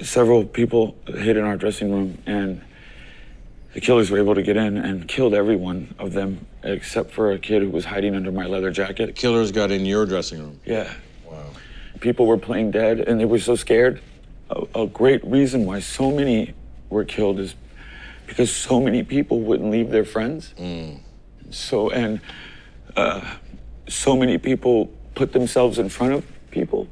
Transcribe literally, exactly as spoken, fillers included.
Several people hid in our dressing room, and the killers were able to get in and killed every one of them, except for a kid who was hiding under my leather jacket. The killers got in your dressing room? Yeah. Wow. People were playing dead, and they were so scared. A, a great reason why so many were killed is because so many people wouldn't leave their friends. Mm. So, and uh, so many people put themselves in front of people.